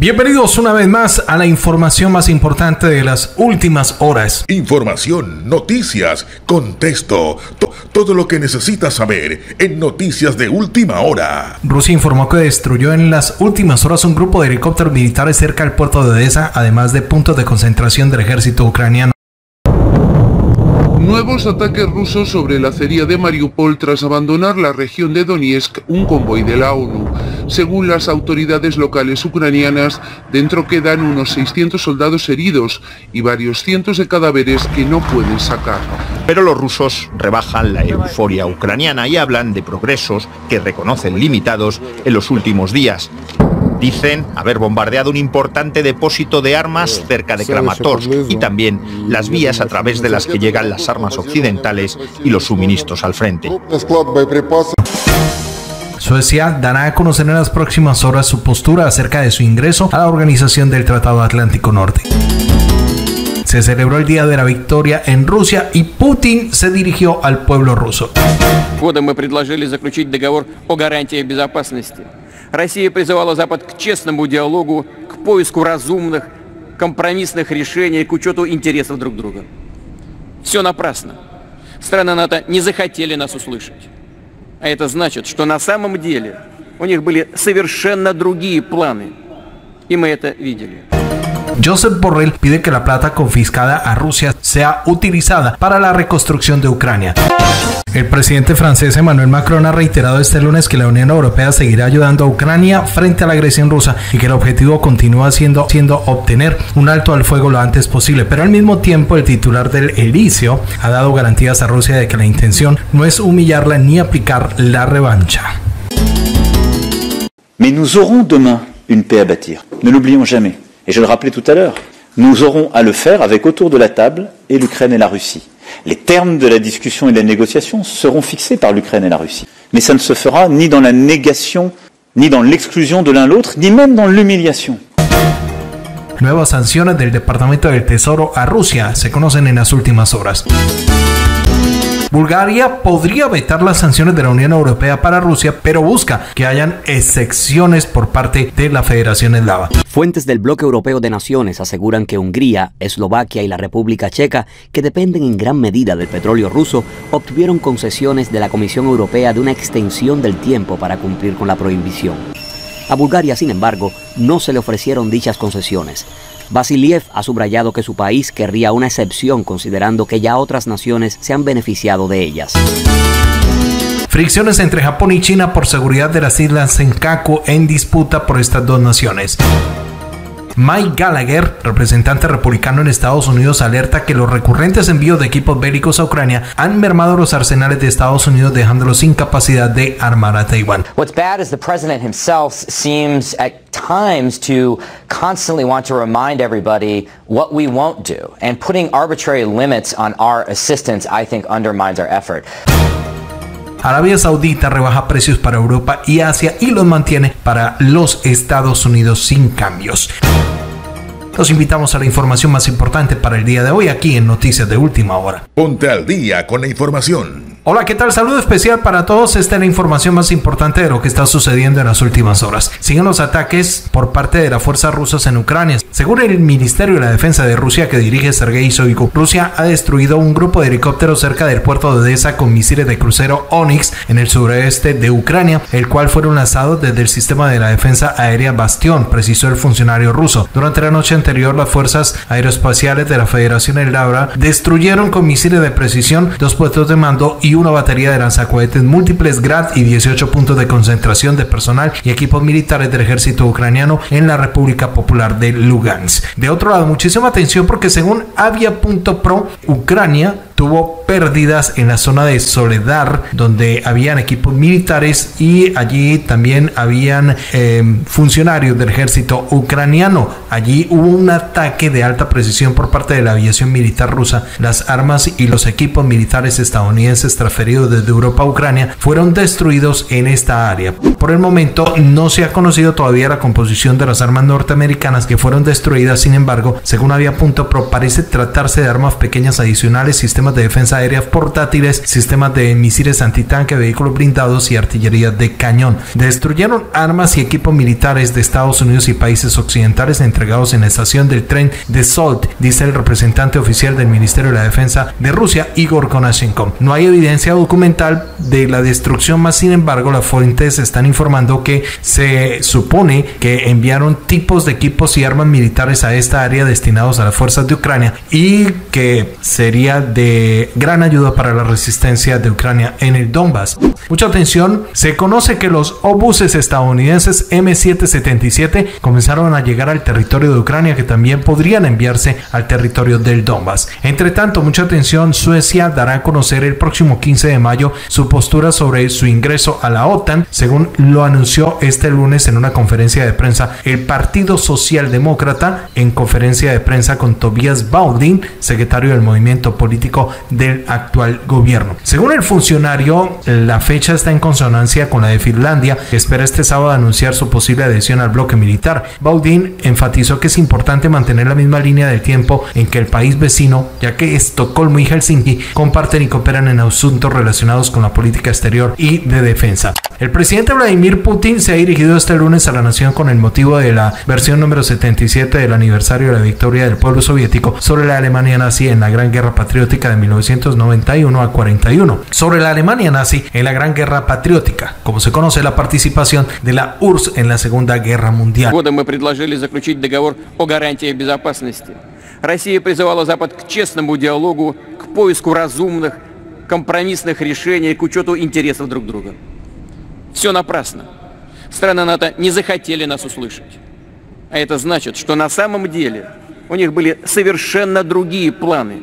Bienvenidos una vez más a la información más importante de las últimas horas. Información, noticias, contexto, todo lo que necesitas saber en Noticias de Última Hora. Rusia informó que destruyó en las últimas horas un grupo de helicópteros militares cerca del puerto de Odessa, además de puntos de concentración del ejército ucraniano. Nuevos ataques rusos sobre la acería de Mariupol tras abandonar la región de Donetsk, un convoy de la ONU. Según las autoridades locales ucranianas, dentro quedan unos 600 soldados heridos y varios cientos de cadáveres que no pueden sacar. Pero los rusos rebajan la euforia ucraniana y hablan de progresos que reconocen limitados en los últimos días. Dicen haber bombardeado un importante depósito de armas cerca de Kramatorsk y también las vías a través de las que llegan las armas occidentales y los suministros al frente. Suecia dará a conocer en las próximas horas su postura acerca de su ingreso a la Organización del Tratado Atlántico Norte. Se celebró el Día de la Victoria en Rusia y Putin se dirigió al pueblo ruso. Россия призывала Запад к честному диалогу, к поиску разумных, компромиссных решений, к учету интересов друг друга. Все напрасно. Страны НАТО не захотели нас услышать. А это значит, что на самом деле у них были совершенно другие планы. И мы это видели. Joseph Borrell pide que la plata confiscada a Rusia sea utilizada para la reconstrucción de Ucrania. El presidente francés Emmanuel Macron ha reiterado este lunes que la Unión Europea seguirá ayudando a Ucrania frente a la agresión rusa y que el objetivo continúa siendo obtener un alto al fuego lo antes posible. Pero al mismo tiempo el titular del Eliseo ha dado garantías a Rusia de que la intención no es humillarla ni aplicar la revancha. Mais nous aurons demain une paix à bâtir. Ne l'oublions jamais. Et je le rappelais tout à l'heure, nous aurons à le faire avec autour de la table et l'Ukraine et la Russie. Les termes de la discussion et de la négociation seront fixés par l'Ukraine et la Russie. Mais ça ne se fera ni dans la négation, ni dans l'exclusion de l'un l'autre, ni même dans l'humiliation. Nuevas sanciones del Departamento del Tesoro a Rusia se conocen en las últimas horas. Bulgaria podría vetar las sanciones de la Unión Europea para Rusia, pero busca que hayan excepciones por parte de la Federación Eslava. Fuentes del bloque europeo de naciones aseguran que Hungría, Eslovaquia y la República Checa, que dependen en gran medida del petróleo ruso, obtuvieron concesiones de la Comisión Europea de una extensión del tiempo para cumplir con la prohibición. A Bulgaria, sin embargo, no se le ofrecieron dichas concesiones. Basilev ha subrayado que su país querría una excepción, considerando que ya otras naciones se han beneficiado de ellas. Fricciones entre Japón y China por seguridad de las islas Senkaku en disputa por estas dos naciones. Mike Gallagher, representante republicano en Estados Unidos, alerta que los recurrentes envíos de equipos bélicos a Ucrania han mermado los arsenales de Estados Unidos, dejándolos sin capacidad de armar a Taiwán. What's bad is the president himself seems at times to constantly want to remind everybody what we won't do, and putting arbitrary limits on our assistance, I think, undermines our effort. Arabia Saudita rebaja precios para Europa y Asia y los mantiene para los Estados Unidos sin cambios. Los invitamos a la información más importante para el día de hoy aquí en Noticias de Última Hora. Ponte al día con la información. Hola, ¿qué tal? Saludo especial para todos. Esta es la información más importante de lo que está sucediendo en las últimas horas. Siguen los ataques por parte de las fuerzas rusas en Ucrania. Según el Ministerio de la Defensa de Rusia que dirige Sergei Shoigu, Rusia ha destruido un grupo de helicópteros cerca del puerto de Odessa con misiles de crucero Onyx en el sureste de Ucrania, el cual fueron lanzados desde el sistema de la defensa aérea Bastión, precisó el funcionario ruso. Durante la noche anterior, las fuerzas aeroespaciales de la Federación Eslava destruyeron con misiles de precisión dos puestos de mando y una batería de lanzacohetes múltiples Grad y 18 puntos de concentración de personal y equipos militares del ejército ucraniano en la República Popular de Lugansk. De otro lado, muchísima atención porque según avia.pro, Ucrania tuvo pérdidas en la zona de Soledar, donde habían equipos militares y allí también habían funcionarios del ejército ucraniano. Allí hubo un un ataque de alta precisión por parte de la aviación militar rusa, las armas y los equipos militares estadounidenses transferidos desde Europa a Ucrania fueron destruidos en esta área. Por el momento no se ha conocido todavía la composición de las armas norteamericanas que fueron destruidas, sin embargo, según Avia.pro, parece tratarse de armas pequeñas adicionales, sistemas de defensa aérea portátiles, sistemas de misiles antitanque, vehículos blindados y artillería de cañón. Destruyeron armas y equipos militares de Estados Unidos y países occidentales entregados en la estación del tren de Solt, dice el representante oficial del Ministerio de la Defensa de Rusia, Igor Konashenkov. No hay evidencia documental de la destrucción, más sin embargo las fuentes están informando que se supone que enviaron tipos de equipos y armas militares a esta área destinados a las fuerzas de Ucrania y que sería de gran ayuda para la resistencia de Ucrania en el Donbass. Mucha atención, se conoce que los obuses estadounidenses M777 comenzaron a llegar al territorio de Ucrania, que también podrían enviarse al territorio del Donbass. Entre tanto, mucha atención, Suecia dará a conocer el próximo 15 de mayo su postura sobre su ingreso a la OTAN, según lo anunció este lunes en una conferencia de prensa el Partido Socialdemócrata, en conferencia de prensa con Tobias Baudin, secretario del movimiento político del actual gobierno. Según el funcionario, la fecha está en consonancia con la de Finlandia, que espera este sábado anunciar su posible adhesión al bloque militar. Baudin enfatizó que es importante mantener la misma línea de tiempo en que el país vecino, ya que Estocolmo y Helsinki comparten y cooperan en asuntos relacionados con la política exterior y de defensa. El presidente Vladimir Putin se ha dirigido este lunes a la nación con el motivo de la versión número 77 del aniversario de la victoria del pueblo soviético sobre la Alemania nazi en la Gran Guerra Patriótica de 1991 a 41. Sobre la Alemania nazi en la Gran Guerra Patriótica, como se conoce la participación de la URSS en la Segunda Guerra Mundial. Россия призывала Запад к честному диалогу, к поиску разумных, компромиссных решений, к учету интересов друг друга. Все напрасно. Страны НАТО не захотели нас услышать. А это значит, что на самом деле у них были совершенно другие планы.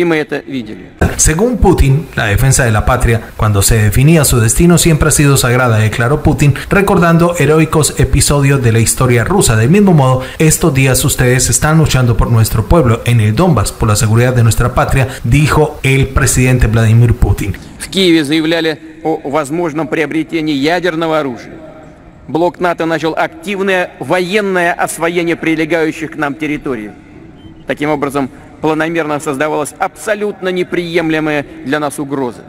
Y me vi. Según Putin, la defensa de la patria, cuando se definía su destino, siempre ha sido sagrada, declaró Putin, recordando heroicos episodios de la historia rusa. Del mismo modo, estos días ustedes están luchando por nuestro pueblo en el Donbass, por la seguridad de nuestra patria, dijo el presidente Vladimir Putin. En Kiev заявляли о возможном приобретении ядерного оружия. Блок НАТО начал активное военное освоение прилегающих к нам территорий. Таким образом, планомерно создавалась абсолютно неприемлемая для нас угроза.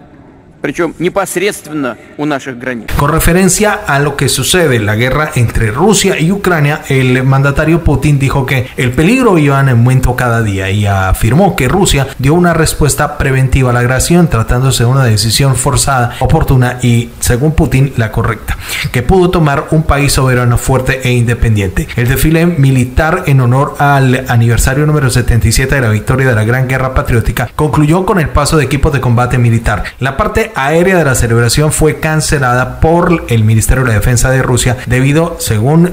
Причем непосредственно у наших границ. Con referencia a lo que sucede en la guerra entre Rusia y Ucrania, el mandatario Putin dijo que el peligro iba en aumento cada día y afirmó que Rusia dio una respuesta preventiva a la agresión, tratándose de una decisión forzada, oportuna y, según Putin, la correcta, que pudo tomar un país soberano, fuerte e independiente. El desfile militar en honor al aniversario número 77 de la victoria de la Gran Guerra Patriótica concluyó con el paso de equipos de combate militar. La parte aérea de la celebración fue cancelada por el Ministerio de la Defensa de Rusia debido, según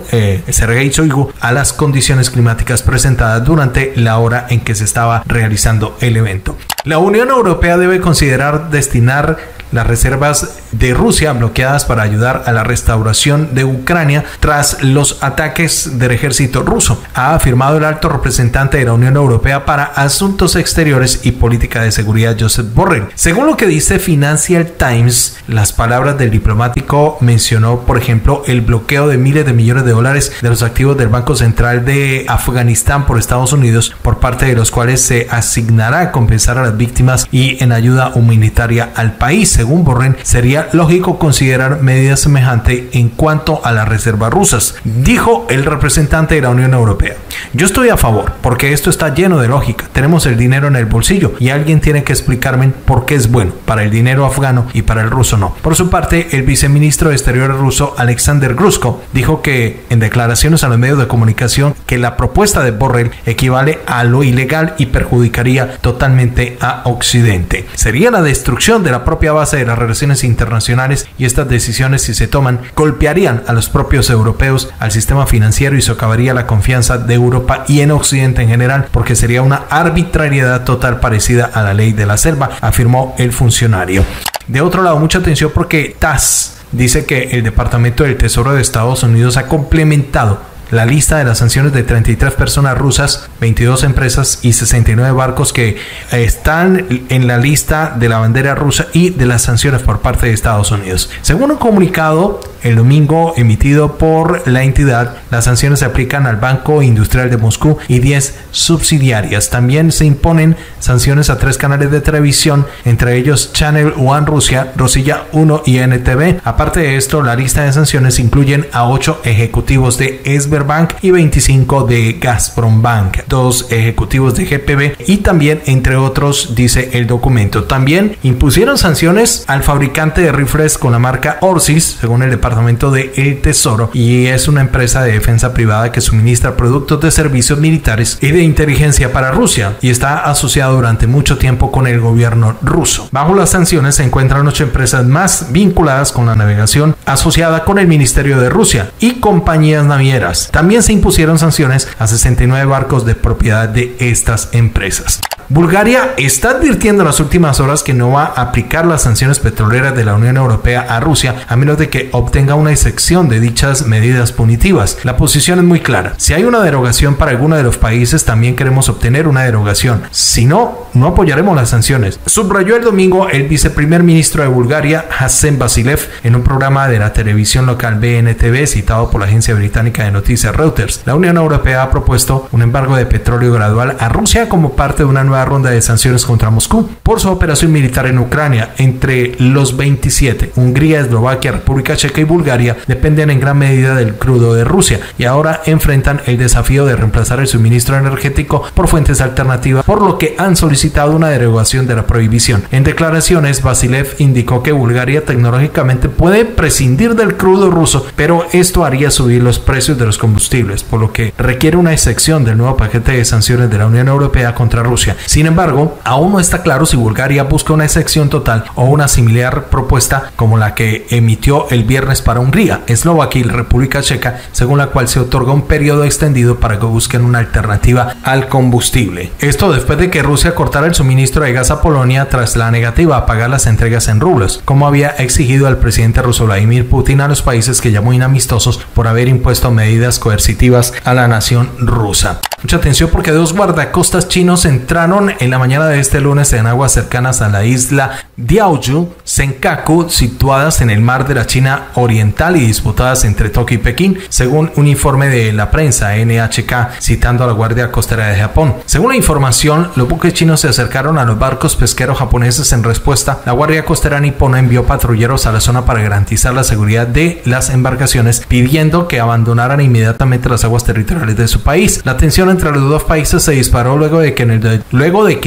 Sergei Shoigu, a las condiciones climáticas presentadas durante la hora en que se estaba realizando el evento. La Unión Europea debe considerar destinar las reservas de Rusia bloqueadas para ayudar a la restauración de Ucrania tras los ataques del ejército ruso, ha afirmado el alto representante de la Unión Europea para Asuntos Exteriores y Política de Seguridad, Joseph Borrell. Según lo que dice Financial Times, las palabras del diplomático mencionó, por ejemplo, el bloqueo de miles de millones de dólares de los activos del Banco Central de Afganistán por Estados Unidos, por parte de los cuales se asignará a compensar a las víctimas y en ayuda humanitaria al país. Según Borrell, sería lógico considerar medidas semejantes en cuanto a las reservas rusas, dijo el representante de la Unión Europea. Yo estoy a favor, porque esto está lleno de lógica. Tenemos el dinero en el bolsillo y alguien tiene que explicarme por qué es bueno para el dinero afgano y para el ruso no. Por su parte, el viceministro de Exteriores ruso, Alexander Grusko, dijo que, en declaraciones a los medios de comunicación, que la propuesta de Borrell equivale a lo ilegal y perjudicaría totalmente a Occidente. Sería la destrucción de la propia base de las relaciones internacionales y estas decisiones, si se toman, golpearían a los propios europeos, al sistema financiero y socavaría la confianza de Europa y en Occidente en general, porque sería una arbitrariedad total parecida a la ley de la selva, afirmó el funcionario. De otro lado, mucha atención porque TASS dice que el Departamento del Tesoro de Estados Unidos ha complementado La lista de las sanciones de 33 personas rusas, 22 empresas y 69 barcos que están en la lista de la bandera rusa y de las sanciones por parte de Estados Unidos. Según un comunicado el domingo emitido por la entidad, las sanciones se aplican al Banco Industrial de Moscú y 10 subsidiarias. También se imponen sanciones a 3 canales de televisión, entre ellos Channel One Rusia, Rossiya 1 y NTV. Aparte de esto, la lista de sanciones incluyen a 8 ejecutivos de Sberbank y 25 de Gazprombank, 2 ejecutivos de GPB y también, entre otros, dice el documento. También impusieron sanciones al fabricante de rifles con la marca Orsis, según el Departamento del Tesoro, y es una empresa de defensa privada que suministra productos de servicios militares y de inteligencia para Rusia y está asociado durante mucho tiempo con el gobierno ruso. Bajo las sanciones se encuentran 8 empresas más vinculadas con la navegación asociada con el Ministerio de Rusia y compañías navieras. También se impusieron sanciones a 69 barcos de propiedad de estas empresas. Bulgaria está advirtiendo en las últimas horas que no va a aplicar las sanciones petroleras de la Unión Europea a Rusia a menos de que obtenga una excepción de dichas medidas punitivas. La posición es muy clara. Si hay una derogación para alguno de los países, también queremos obtener una derogación. Si no, no apoyaremos las sanciones. Subrayó el domingo el viceprimer ministro de Bulgaria, Hasen Basilev, en un programa de la televisión local BNTV citado por la agencia británica de noticias Reuters. La Unión Europea ha propuesto un embargo de petróleo gradual a Rusia como parte de una nueva ronda de sanciones contra Moscú por su operación militar en Ucrania. Entre los 27, Hungría, Eslovaquia, República Checa y Bulgaria dependen en gran medida del crudo de Rusia y ahora enfrentan el desafío de reemplazar el suministro energético por fuentes alternativas, por lo que han solicitado una derogación de la prohibición. En declaraciones, Basilev indicó que Bulgaria tecnológicamente puede prescindir del crudo ruso, pero esto haría subir los precios de los combustibles, por lo que requiere una excepción del nuevo paquete de sanciones de la Unión Europea contra Rusia. Sin embargo, aún no está claro si Bulgaria busca una excepción total o una similar propuesta como la que emitió el viernes para Hungría, Eslovaquia y República Checa, según la cual se otorga un periodo extendido para que busquen una alternativa al combustible. Esto después de que Rusia cortara el suministro de gas a Polonia tras la negativa a pagar las entregas en rublos, como había exigido al presidente ruso Vladimir Putin a los países que llamó inamistosos por haber impuesto medidas coercitivas a la nación rusa. Mucha atención porque 2 guardacostas chinos entraron en la mañana de este lunes en aguas cercanas a la isla Diaoyu, Senkaku, situadas en el mar de la China Oriental y disputadas entre Tokio y Pekín, según un informe de la prensa NHK citando a la Guardia Costera de Japón. Según la información, los buques chinos se acercaron a los barcos pesqueros japoneses en respuesta. La Guardia Costera nipona envió patrulleros a la zona para garantizar la seguridad de las embarcaciones, pidiendo que abandonaran inmediatamente las aguas territoriales de su país. La tensión entre los 2 países se disparó luego de que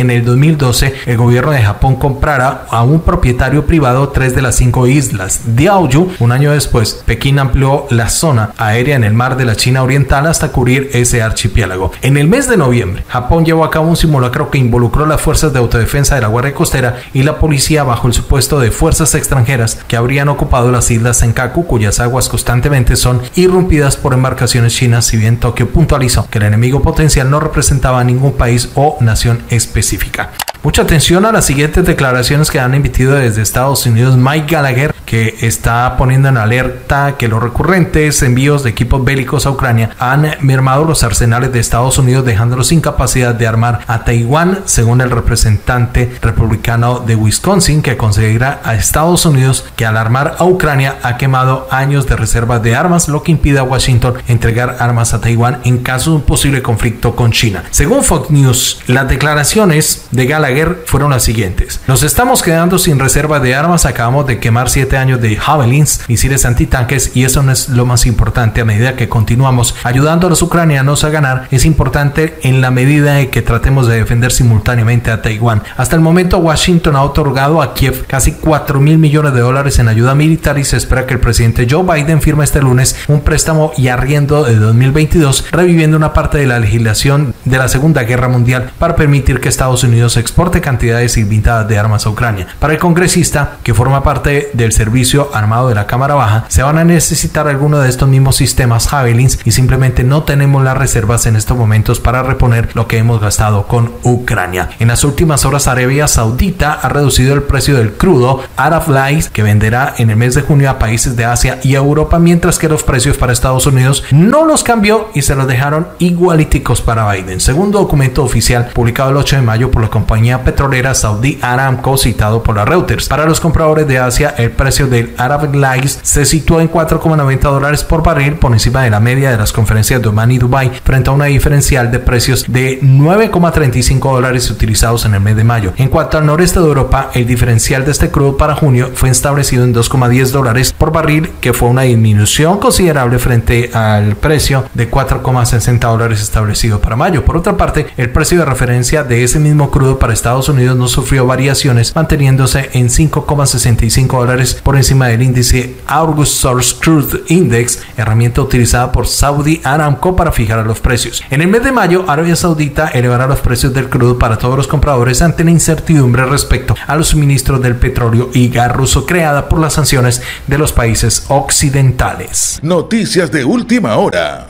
en el 2012 el gobierno de Japón comprara a un propietario privado 3 de las 5 islas Diaoyu. Un año después, Pekín amplió la zona aérea en el mar de la China Oriental hasta cubrir ese archipiélago. En el mes de noviembre, Japón llevó a cabo un simulacro que involucró las fuerzas de autodefensa de la Guardia Costera y la policía bajo el supuesto de fuerzas extranjeras que habrían ocupado las islas Senkaku, cuyas aguas constantemente son irrumpidas por embarcaciones chinas, si bien Tokio puntualizó que el enemigo potencial no representaba a ningún país o nación específica. Mucha atención a las siguientes declaraciones que han emitido desde Estados Unidos Mike Gallagher, que está poniendo en alerta que los recurrentes envíos de equipos bélicos a Ucrania han mermado los arsenales de Estados Unidos, dejándolos sin capacidad de armar a Taiwán, según el representante republicano de Wisconsin, que considera a Estados Unidos que al armar a Ucrania ha quemado años de reservas de armas, lo que impide a Washington entregar armas a Taiwán en caso de un posible conflicto con China. Según Fox News, las declaraciones de Gallagher fueron las siguientes: nos estamos quedando sin reserva de armas, acabamos de quemar 7 años de Javelins, misiles antitanques, y eso no es lo más importante. A medida que continuamos ayudando a los ucranianos a ganar, es importante en la medida en que tratemos de defender simultáneamente a Taiwán. Hasta el momento, Washington ha otorgado a Kiev casi $4.000 millones en ayuda militar y se espera que el presidente Joe Biden firme este lunes un préstamo y arriendo de 2022, reviviendo una parte de la legislación de la Segunda Guerra Mundial para permitir que Estados Unidos exporte transporte cantidades ilimitadas de armas a Ucrania. Para el congresista, que forma parte del servicio armado de la Cámara Baja, se van a necesitar algunos de estos mismos sistemas Javelins y simplemente no tenemos las reservas en estos momentos para reponer lo que hemos gastado con Ucrania. En las últimas horas, Arabia Saudita ha reducido el precio del crudo Arab Light, que venderá en el mes de junio a países de Asia y Europa, mientras que los precios para Estados Unidos no los cambió y se los dejaron igualiticos para Biden. Según documento oficial publicado el 8 de mayo por la compañía petrolera Saudi Aramco, citado por la Reuters, para los compradores de Asia el precio del Arab Light se situó en $4,90 por barril, por encima de la media de las conferencias de Oman y Dubái, frente a una diferencial de precios de $9,35 utilizados en el mes de mayo. En cuanto al noreste de Europa, el diferencial de este crudo para junio fue establecido en $2,10 por barril, que fue una disminución considerable frente al precio de $4,60 establecido para mayo. Por otra parte, el precio de referencia de ese mismo crudo para Estados Unidos no sufrió variaciones, manteniéndose en $5,65 por encima del índice August Source Crude Index, herramienta utilizada por Saudi Aramco para fijar los precios. En el mes de mayo, Arabia Saudita elevará los precios del crudo para todos los compradores ante la incertidumbre respecto a los suministros del petróleo y gas ruso creada por las sanciones de los países occidentales. Noticias de última hora.